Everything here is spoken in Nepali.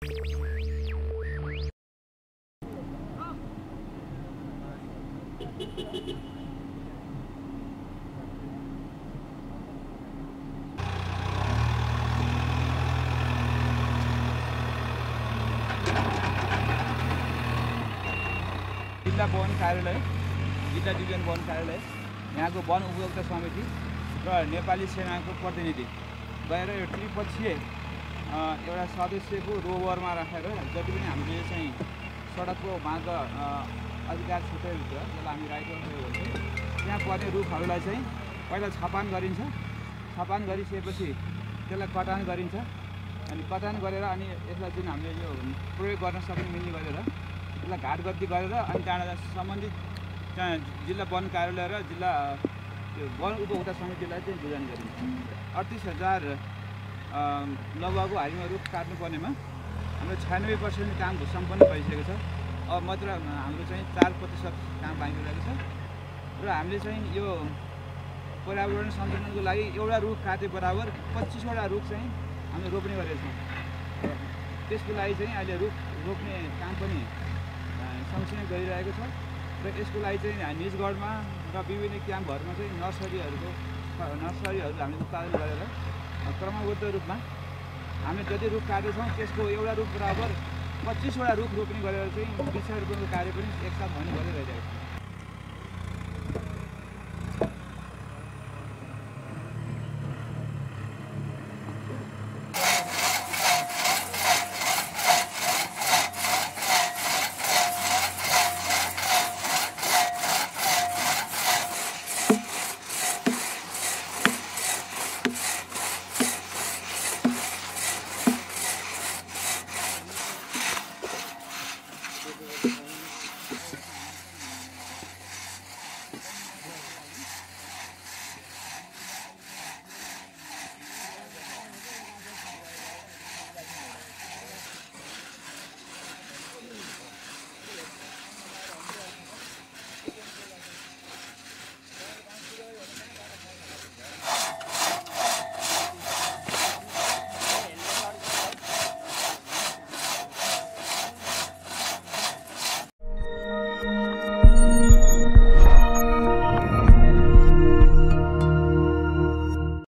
जिला वन कार्यालय, जिला डिभिजन वन कार्यालय, यहाँ को वन उपभोक्ता समिति र नेपाली सेना को प्रतिनिधि गएर यो त्रिपक्षीय एउटा सदस्य को रोभरमा राखेर जति पनि हामीले चाहिँ सडक को माग अधिकार क्षेत्रभित्र जसलाई हामी राइट अफ वे भन्छौं त्यहाँ पर्ने रुखहरूलाई चाहिँ पहिला छपान गरिन्छ। छपान गरिसकेपछि त्यसलाई कटान गरिन्छ अनि कटान गरेर अनि यसलाई जुन हामीले यो प्रयोग गर्न सक्ने मिल्ने गरेर त्यसलाई घाटगति गरेर अनि त्यहाँ सम्बन्धित जिल्ला वन कार्यालय र जिल्ला वन उपभोक्ता समितिलाई चाहिँ बुझान गरिन्छ। 38,000 लगभग हारिमा रुख काट्नुपर्नेमा हाम्रो 96% काम सम्पन्न भइसकेको छ। अब मात्र हाम्रो चाहिँ 4% काम बाँकी रहेको छ र हामीले चाहिँ यो पर्यावरण सन्तुलनको लागि एउटा रुख काटे बराबर 25 वटा रुख चाहिँ हामीले रोप्ने गरेका छौँ। त्यसको लागि चाहिँ अहिले रुख रोप्ने काम पनि सँगसँगै गरिरहेको छ र यसको लागि चाहिँ निजगढमा र विभिन्न क्याम्पहरूमा चाहिँ नर्सरीहरू हामीले उत्पादन गरेर क्रमबद्ध रूपमा हामीले जति रुख काटेका छौँ त्यसको एउटा रुख बराबर 25 वटा रुख रोप्ने गरेर चाहिँ 20,000 रुपैयाँको कार्य पनि एक साथ भनी गरिरहेको छ।